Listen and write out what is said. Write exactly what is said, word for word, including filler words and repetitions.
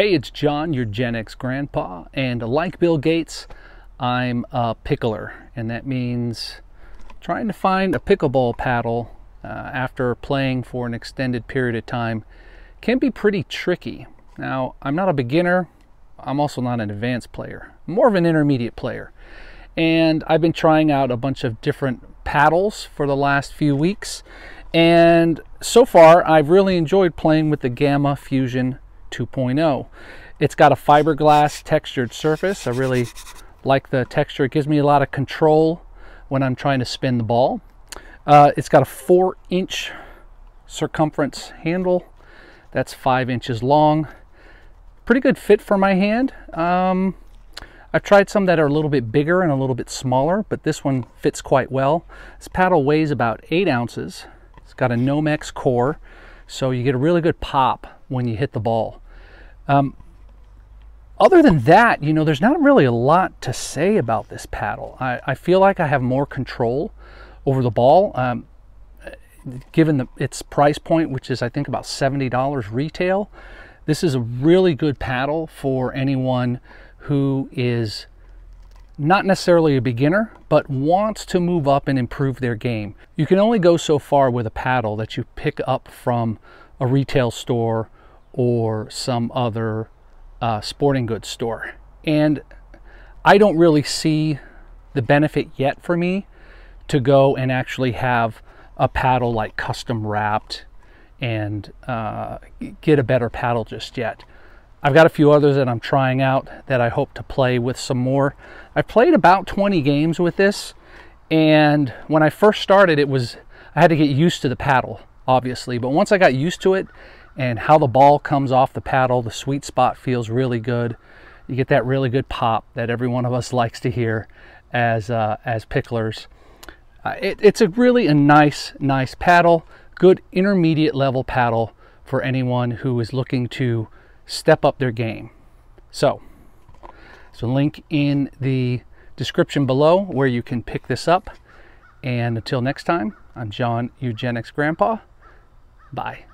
Hey, it's John, your Gen X grandpa, and like Bill Gates, I'm a pickler, and that means trying to find a pickleball paddle uh, after playing for an extended period of time can be pretty tricky. Now, I'm not a beginner, I'm also not an advanced player, I'm more of an intermediate player, and I've been trying out a bunch of different paddles for the last few weeks, and so far I've really enjoyed playing with the Gamma Fusion two point oh. It's got a fiberglass textured surface. I really like the texture. It gives me a lot of control when I'm trying to spin the ball. Uh, it's got a four inch circumference handle that's five inches long. Pretty good fit for my hand. Um, I've tried some that are a little bit bigger and a little bit smaller, but this one fits quite well. This paddle weighs about eight ounces. It's got a Nomex core, so you get a really good pop when you hit the ball. Um, other than that, you know, there's not really a lot to say about this paddle. I, I feel like I have more control over the ball, um, given the, its price point, which is I think about seventy dollars retail. This is a really good paddle for anyone who is not necessarily a beginner, but wants to move up and improve their game. You can only go so far with a paddle that you pick up from a retail store or some other uh, sporting goods store. And I don't really see the benefit yet for me to go and actually have a paddle like custom wrapped and uh, get a better paddle just yet. I've got a few others that I'm trying out that I hope to play with some more. I've played about twenty games with this, and when I first started, it was, I had to get used to the paddle, obviously, but once I got used to it and how the ball comes off the paddle, the sweet spot feels really good. You get that really good pop that every one of us likes to hear as, uh, as picklers. Uh, it, it's a really a nice, nice paddle, good intermediate level paddle for anyone who is looking to step up their game. So, there's a link in the description below where you can pick this up. And until next time, I'm John, Eugenics Grandpa. Bye.